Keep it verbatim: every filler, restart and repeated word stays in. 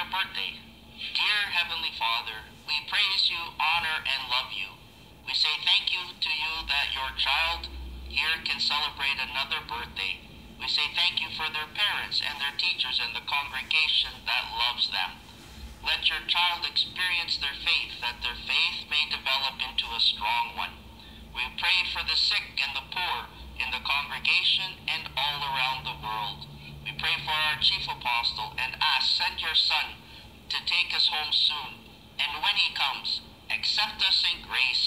your birthday. Dear Heavenly Father, we praise you, honor, and love you. We say thank you to you that your child here can celebrate another birthday. We say thank you for their parents and their teachers and the congregation that loves them. Let your child experience their faith, that their faith may develop into a strong one. We pray for the sick and the poor in the congregation and all around the world. We pray for our chief apostle and ask, send your son to take us home soon. And when he comes, accept us in grace